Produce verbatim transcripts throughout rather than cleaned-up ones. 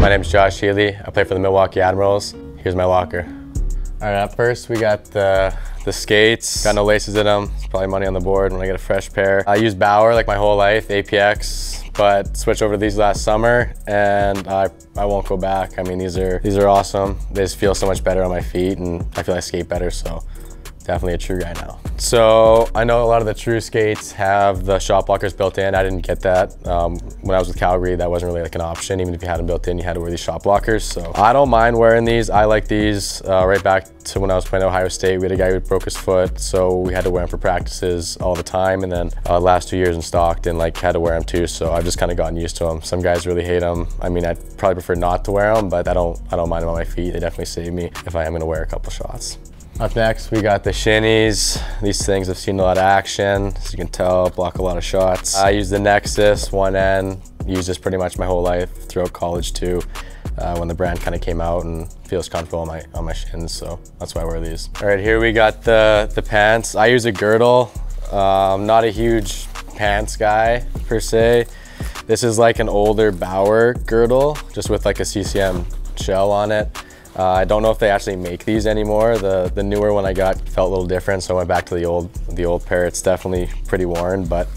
My name is Josh Healy. I play for the Milwaukee Admirals. Here's my locker. All right, up first we got the, the skates. Got no laces in them. It's probably money on the board when I get a fresh pair. I used Bauer like my whole life, A P X, but switched over to these last summer and I, I won't go back. I mean, these are, these are awesome. They just feel so much better on my feet and I feel I skate better, so definitely a true guy now. So I know a lot of the true skates have the shop lockers built in. I didn't get that. Um, when I was with Calgary, that wasn't really like an option. Even if you had them built in, you had to wear these shop lockers. So I don't mind wearing these. I like these. Uh, right back to when I was playing at Ohio State, we had a guy who broke his foot. So we had to wear them for practices all the time. And then uh, last two years in Stockton, like had to wear them too. So I've just kind of gotten used to them. Some guys really hate them. I mean, I'd probably prefer not to wear them, but I don't, I don't mind them on my feet. They definitely save me if I am gonna wear a couple shots. Up next, we got the shinnies. These things have seen a lot of action. As you can tell, block a lot of shots. I use the Nexus one N. Used this pretty much my whole life, throughout college too, uh, when the brand kind of came out and feels comfortable on my, on my shins, so that's why I wear these. All right, here we got the, the pants. I use a girdle. Um, not a huge pants guy, per se. This is like an older Bauer girdle, just with like a C C M shell on it. Uh, I don't know if they actually make these anymore. The the newer one I got felt a little different, so I went back to the old the old pair. It's definitely pretty worn, but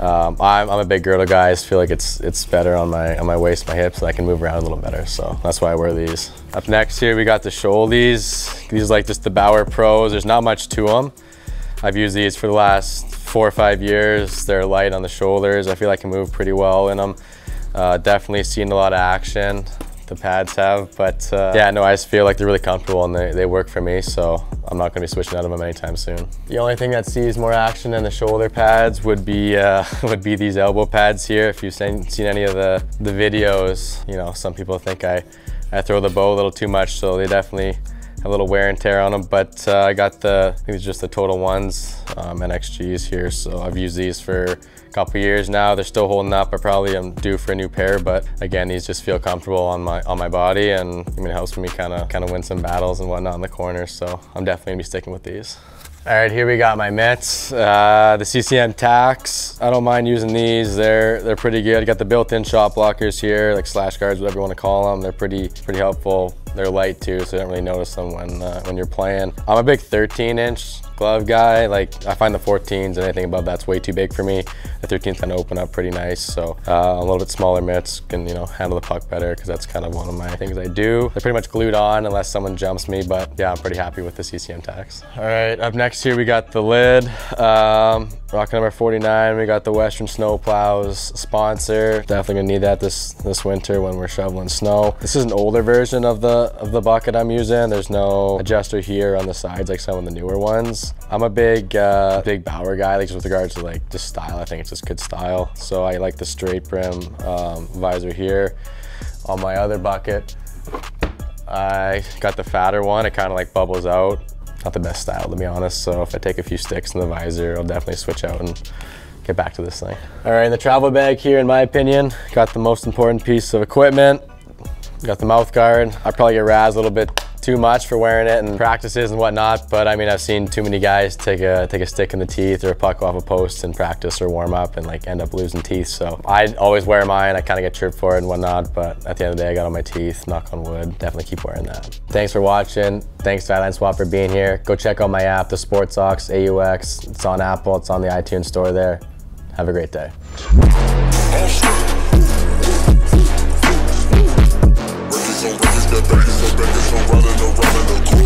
um, I'm, I'm a big girdle guy. I just feel like it's it's better on my on my waist, my hips, so I can move around a little better. So that's why I wear these. Up next here we got the shouldies. These are like just the Bauer Pros. There's not much to them. I've used these for the last four or five years. They're light on the shoulders. I feel like I can move pretty well in them. Uh, definitely seen a lot of action. The pads have, but uh, yeah, no, I just feel like they're really comfortable and they, they work for me, so I'm not gonna be switching out of them anytime soon. The only thing that sees more action than the shoulder pads would be uh, would be these elbow pads here. If you've seen, seen any of the, the videos, you know, some people think I, I throw the bow a little too much, so they definitely have a little wear and tear on them, but uh, I got the, I think it's just the Total Ones, um, N X Gs here, so I've used these for couple years now. They're still holding up. I probably am due for a new pair, but again, these just feel comfortable on my on my body, and I mean, it helps me kind of kind of win some battles and whatnot in the corner, so I'm definitely gonna be sticking with these. All right, here we got my mitts, uh, the C C M Tacks. I don't mind using these. They're they're pretty good. I got the built-in shop blockers here, like slash guards, whatever you want to call them. They're pretty pretty helpful. They're light too, so you don't really notice them when uh, when you're playing. I'm a big thirteen inch glove guy. Like I find the fourteens and anything above that's way too big for me. The thirteens kind of open up pretty nice, so uh, a little bit smaller mitts can, you know, handle the puck better, because that's kind of one of my things I do. They're pretty much glued on unless someone jumps me, but yeah, I'm pretty happy with the C C M Tacks. All right, up next. Here we got the lid, um, rock number forty-nine. We got the Western Snow Plows sponsor. Definitely gonna need that this this winter when we're shoveling snow. This is an older version of the of the bucket I'm using. There's no adjuster here on the sides like some of the newer ones. I'm a big uh, big Bauer guy, like just with regards to like just style. I think it's just good style. So I like the straight brim um, visor here. On my other bucket, I got the fatter one. It kind of like bubbles out. Not the best style, to be honest, so if I take a few sticks in the visor, I'll definitely switch out and get back to this thing. All right, in the travel bag here, in my opinion, got the most important piece of equipment. Got the mouth guard. I probably get razzed a little bit too much for wearing it in practices and whatnot, but I mean, I've seen too many guys take a take a stick in the teeth or a puck off a post in practice or warm up and like end up losing teeth. So I always wear mine. I kind of get chirped for it and whatnot, but at the end of the day, I got on my teeth, knock on wood. Definitely keep wearing that. Thanks for watching. Thanks SidelineSwap for being here. Go check out my app, the Sports Socks A U X. It's on Apple, it's on the iTunes store there. Have a great day. Back is so running around in the corner.